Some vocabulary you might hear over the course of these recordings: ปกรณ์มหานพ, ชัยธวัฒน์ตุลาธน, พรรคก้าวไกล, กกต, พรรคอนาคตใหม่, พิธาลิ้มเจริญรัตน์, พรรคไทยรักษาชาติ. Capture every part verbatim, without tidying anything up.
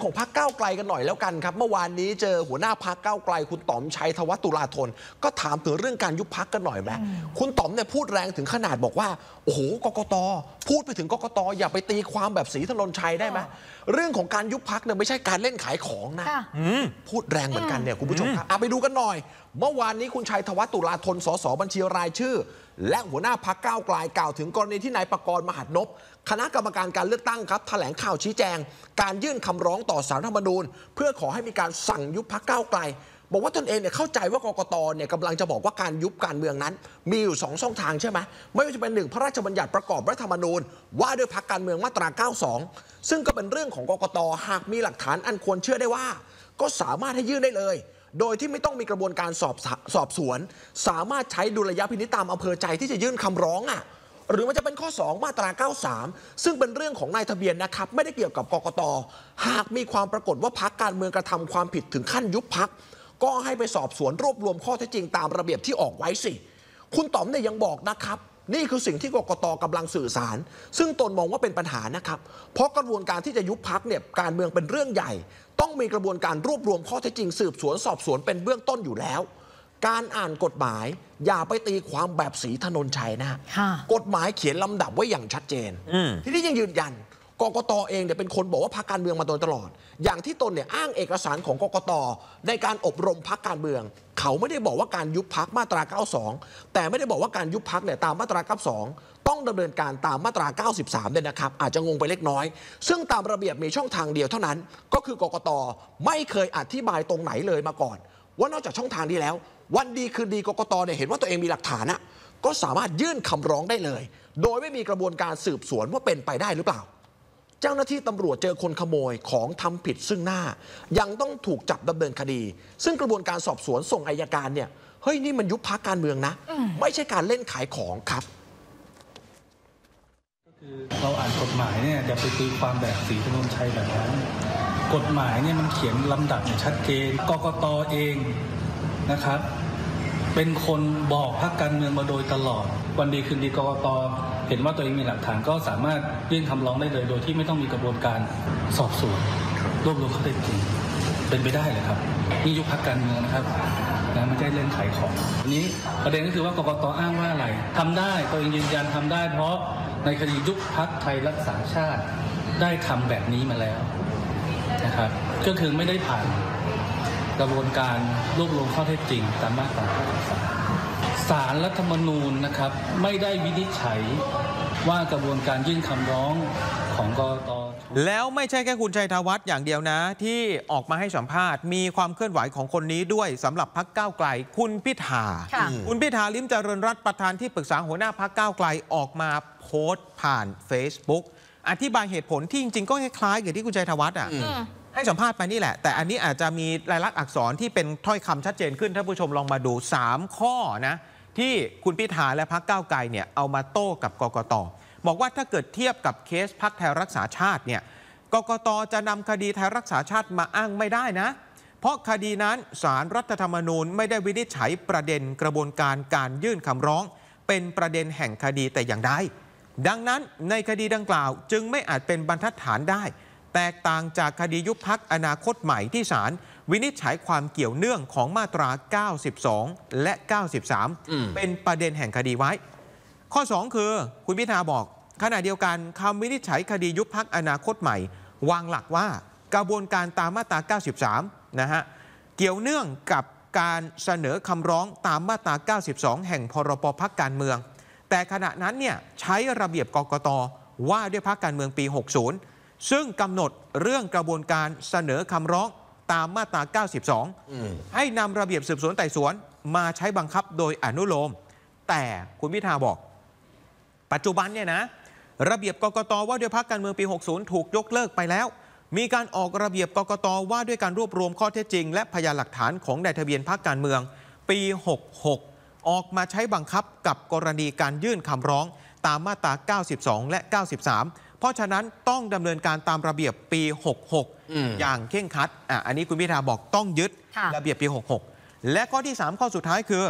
รื่องของพรรคก้าวไกลกันหน่อยแล้วกันครับเมื่อวานนี้เจอหัวหน้าพรรคก้าวไกลคุณต๋อมชัยธวัฒน์ตุลาธนก็ถามถึงเรื่องการยุบพรรคกันหน่อยแม่คุณต๋อมเนี่ยพูดแรงถึงขนาดบอกว่าโอ้โหกกต.พูดไปถึงกกต.อย่าไปตีความแบบศรีธนนชัยได้ไหมเรื่องของการยุบพรรคเนี่ยไม่ใช่การเล่นขายของนะพูดแรงเหมือนกันเนี่ยคุณผู้ชมครับไปดูกันหน่อยเมื่อวานนี้คุณชัยธวัฒน์ตุลาธนสสบัญชีรายชื่อและหัวหน้าพรรคก้าวไกลกล่าวถึงกรณีที่นายปกรณ์มหานพคณะกรรมการการเลือกตั้งครับแถลงข่าวชี้แจงการยื่นคำร้องต่อศาลรัฐธรรมนูญเพื่อขอให้มีการสั่งยุบพรรคก้าวไกลบอกว่าตนเองเนี่ยเข้าใจว่ากกต.เนี่ยกำลังจะบอกว่าการยุบการเมืองนั้นมีอยู่สองช่องทางใช่ไหมไม่ว่าจะเป็นหนึ่งพระราชบัญญัติประกอบรัฐธรรมนูญว่าด้วยพรรคการเมืองมาตราเก้าสิบสองซึ่งก็เป็นเรื่องของกกต.หากมีหลักฐานอันควรเชื่อได้ว่าก็สามารถให้ยื่นได้เลยโดยที่ไม่ต้องมีกระบวนการสอบสอบสวนสามารถใช้ดุลยพินิจตามอำเภอใจที่จะยื่นคำร้องอ่ะหรือมันจะเป็นข้อสองมาตราเก้าสิบสามซึ่งเป็นเรื่องของนายทะเบียนนะครับไม่ได้เกี่ยวกับกกต.หากมีความปรากฏว่าพรรคการเมืองกระทำความผิดถึงขั้นยุบพรรคก็ให้ไปสอบสวนรวบรวมข้อเท็จจริงตามระเบียบที่ออกไว้สิคุณต๋อมเนี่ยยังบอกนะครับนี่คือสิ่งที่กกต.กำลังสื่อสารซึ่งตนมองว่าเป็นปัญหานะครับเพราะกระบวนการที่จะยุบพรรคเนี่ยการเมืองเป็นเรื่องใหญ่ต้องมีกระบวนการรวบรวมข้อเท็จจริงสืบสวนสอบสวนเป็นเบื้องต้นอยู่แล้วการอ่านกฎหมายอย่าไปตีความแบบศรีธนนชัยนะกฎหมายเขียนลำดับไว้อย่างชัดเจนที่นี่ยังยืนยันกกต.เองเนี่ยเป็นคนบอกว่าพรรคการเมืองมาโดยตลอดอย่างที่ตนเนี่ยอ้างเอกสารของกกต.ในการอบรมพรรคการเมืองเขาไม่ได้บอกว่าการยุบพรรคมาตราเก้าสิบสองแต่ไม่ได้บอกว่าการยุบพรรคเนี่ยตามมาตราเก้าสิบสองต้องดำเนินการตามมาตราเก้าสิบสามเนี่ยนะครับอาจจะงงไปเล็กน้อยซึ่งตามระเบียบมีช่องทางเดียวเท่านั้นก็คือกกต.ไม่เคยอธิบายตรงไหนเลยมาก่อนว่านอกจากช่องทางนี้แล้ววันดีคืนดีกกต.เนี่ยเห็นว่าตัวเองมีหลักฐานอะก็สามารถยื่นคำร้องได้เลยโดยไม่มีกระบวนการสืบสวนว่าเป็นไปได้หรือเปล่าเจ้าหน้าที่ตำรวจเจอคนขโมยของทำผิดซึ่งหน้ายังต้องถูกจับดำเนินคดีซึ่งกระบวนการสอบสวนส่งอัยการเนี่ยเฮ้ยนี่มันยุบพรรคการเมืองนะไม่ใช่การเล่นขายของครับก็คือเราอ่านกฎหมายเนี่ยจะไปตีความแบบศรีธนนชัยแบบนั้นกฎหมายเนี่ยมันเขียนลำดับอย่างชัดเจนกกต.เองนะครับเป็นคนบอกพรรคการเมืองมาโดยตลอดวันดีคืนดีกกต.เห็นว่าตัวเองมีหลักฐานก็สามารถยื่นคำร้องได้เลยโดยที่ไม่ต้องมีกระบวนการสอบสวนรวบรวมข้อเท็จจริงเป็นไปได้เลยครับนี่ยุบพรรคการเมืองนะครับนะไม่ใช่เล่นขายของนี้ประเด็นก็คือว่ากกต.อ้างว่าอะไรทำได้ตัวเองยืนยันทำได้เพราะในคดียุบพรรคไทยรักษาชาติได้ทำแบบนี้มาแล้วนะครับก็คือไม่ได้ผ่านกระบวนการรวบรวมข้อเท็จจริงตามมาตราศาลรัฐธรรมนูญนะครับไม่ได้วินิจฉัยว่ากระบวนการยื่นคำร้องของกกต.แล้วไม่ใช่แค่คุณชัยธวัฒน์อย่างเดียวนะที่ออกมาให้สัมภาษณ์มีความเคลื่อนไหวของคนนี้ด้วยสำหรับพรรคก้าวไกลคุณพิธาคุณพิธาลิ้มเจริญรัตน์ประธานที่ปรึกษาหัวหน้าพรรคก้าวไกลออกมาโพสต์ผ่าน Facebook อธิบายเหตุผลที่จริงๆก็คล้ายๆกับที่คุณชัยธวัฒน์อ่ะให้สัมภาษณ์ไปนี่แหละแต่อันนี้อาจจะมีลายลักษณ์อักษรที่เป็นถ้อยคำชัดเจนขึ้นท่านผู้ชมลองมาดูสามข้อนะที่คุณพิธาและพรรคก้าวไกลเนี่ยเอามาโต้กับกกต.บอกว่าถ้าเกิดเทียบกับเคสพรรคไทยรักษาชาติเนี่ยกกต.จะนำคดีไทยรักษาชาติมาอ้างไม่ได้นะเพราะคดีนั้นศาลรัฐธรรมนูญไม่ได้วินิจฉัยประเด็นกระบวนการการยื่นคำร้องเป็นประเด็นแห่งคดีแต่อย่างใดดังนั้นในคดีดังกล่าวจึงไม่อาจเป็นบรรทัดฐานได้แตกต่างจากคดียุบพรรคอนาคตใหม่ที่ศาลวินิจฉัยความเกี่ยวเนื่องของมาตราเก้าสิบสองและเก้าสิบสามเป็นประเด็นแห่งคดีไว้ข้อสองคือคุณพิธาบอกขณะเดียวกันคำวินิจฉัยคดียุบพรรคอนาคตใหม่วางหลักว่ากระบวนการตามมาตราเก้าสิบสามนะฮะเกี่ยวเนื่องกับการเสนอคำร้องตามมาตราเก้าสิบสองแห่งพรบพรรคการเมืองแต่ขณะนั้นเนี่ยใช้ระเบียบกกต.ว่าด้วยพรรคการเมืองปีหกสิบซึ่งกำหนดเรื่องกระบวนการเสนอคำร้องตามมาตราเก้าสิบสองให้นำระเบียบสืบสวนไต่สวนมาใช้บังคับโดยอนุโลมแต่คุณพิธาบอกปัจจุบันเนี่ยนะระเบียบกกต.ว่าด้วยพรรคการเมืองปีหกสิบถูกยกเลิกไปแล้วมีการออกระเบียบกกต.ว่าด้วยการรวบรวมข้อเท็จจริงและพยานหลักฐานของนายทะเบียนพรรคการเมืองปีหกสิบหกออกมาใช้บังคับกับกรณีการยื่นคำร้องตามมาตราเก้าสิบสองและเก้าสิบสามเพราะฉะนั้นต้องดำเนินการตามระเบียบปีหกสิบหกอย่างเคร่งครัด อ, อันนี้คุณพิธาบอกต้องยึดระเบียบปีหกสิบหกและข้อที่สามข้อสุดท้ายคือ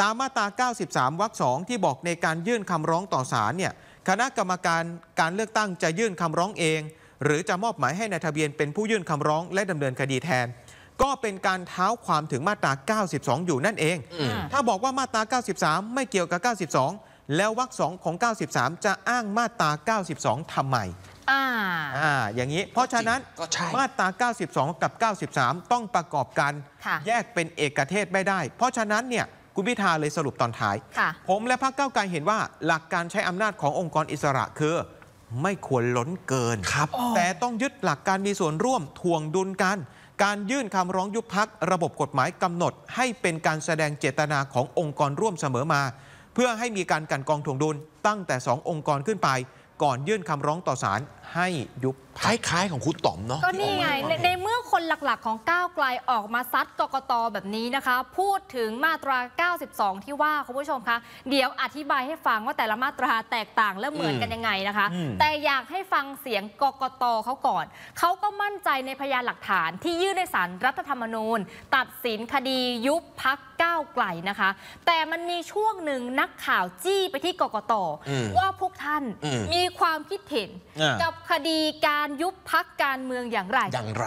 ตามมาตราเก้าสิบสามวรรคสองที่บอกในการยื่นคำร้องต่อศาลเนี่ยคณะกรรมการการเลือกตั้งจะยื่นคำร้องเอง หรือจะมอบหมายให้นายทะเบียนเป็นผู้ยื่นคำร้องและดำเนินคดีแทนก็เป็นการเท้าความถึงมาตราเก้าสิบสองอยู่นั่นเองถ้าบอกว่ามาตราเก้าสิบสามไม่เกี่ยวกับเก้าสิบสองแล้ววรรคสองของเก้าสิบสามจะอ้างมาตราเก้าสิบสองทำไมอ่าอ่าอย่างนี้เพราะฉะนั้นมาตราเก้าสิบสองกับเก้าสิบสามต้องประกอบกันแยกเป็นเอกเทศไม่ได้เพราะฉะนั้นเนี่ยคุณพิธาเลยสรุปตอนท้ายผมและพรรคก้าวไกลเห็นว่าหลักการใช้อำนาจขององค์กรอิสระคือไม่ควรล้นเกินครับแต่ต้องยึดหลักการมีส่วนร่วมถ่วงดุลกันการยื่นคำร้องยุบพรรคระบบกฎหมายกำหนดให้เป็นการแสดงเจตนาขององค์กรร่วมเสมอมาเพื่อให้มีการกันกองถ่วงดุลตั้งแต่สององค์กรขึ้นไปก่อนยื่นคำร้องต่อศาลให้ยุบคล้ายๆของคุณต๋อมเนาะก็นี่ไงในเมื่อคนหลักๆของก้าวไกลออกมาซัดกกต.แบบนี้นะคะพูดถึงมาตราเก้าสิบสองที่ว่าคุณผู้ชมคะเดี๋ยวอธิบายให้ฟังว่าแต่ละมาตราแตกต่างและเหมือนกันยังไงนะคะแต่อยากให้ฟังเสียงกกต.เขาก่อนเขาก็มั่นใจในพยานหลักฐานที่ยื่นในศาลรัฐธรรมนูญตัดสินคดียุบพรรคก้าวไกลนะคะแต่มันมีช่วงหนึ่งนักข่าวจี้ไปที่กกต.ว่าพวกท่านมีความคิดเห็นกับคดีการยุบพรรคการเมืองอย่างไรอย่างไร